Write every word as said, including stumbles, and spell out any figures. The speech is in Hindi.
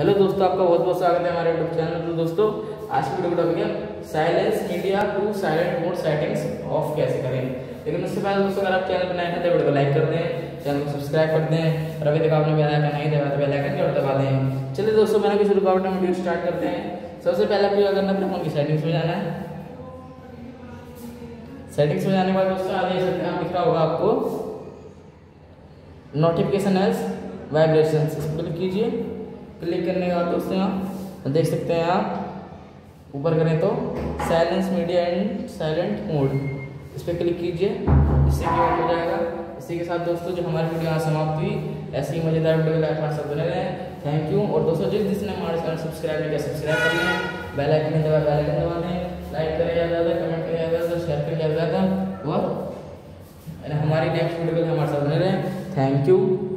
हेलो दोस्तों, आपका बहुत बहुत स्वागत है हमारे यूट्यूब चैनल। तो दोस्तों, आज की वीडियो का टॉपिक है silence India to silent mode settings off कैसे करेंगे। लेकिन उससे पहले दोस्तों, अगर आप चैनल पर नए हैं तो वीडियो को लाइक कर दें, चैनल को सब्सक्राइब कर दें, और अभी तक आपने बेल आइकन नहीं दबाया तो बेल आइकन जरूर दबा दें। चलिए दोस्तों, मैंने किसी रुकावट में वीडियो स्टार्ट करते हैं। सबसे पहले आपको क्या करना है, अपने फोन की सेटिंग्स में जाना है। सेटिंग्स में जाने के बाद दोस्तों, आगे दिख रहा होगा आपको नोटिफिकेशन एज वाइब्रेशन, इस पर क्लिक कीजिए। क्लिक करने के बाद दोस्तों, यहाँ देख सकते हैं आप ऊपर करें तो silence media and silent mode, इस पर क्लिक कीजिए। इससे क्या हो जाएगा। इसी के साथ दोस्तों, जो हमारी वीडियो यहाँ समाप्त हुई। ऐसी ही मज़ेदार वीडियो लाइक हमारे साथ बने रहें। Thank you. और दोस्तों, जिस जिसने हमारे चैनल सब्सक्राइब नहीं किया सब्सक्राइब कर लें, बेल आइकन दबा बेल आइकन दबा दें, लाइक करें ज़्यादा, कमेंट करें ज़्यादा, शेयर करें ज़्यादा, और हमारी नेक्स्ट वीडियो के लिए हमारे साथ बने रहें। Thank you.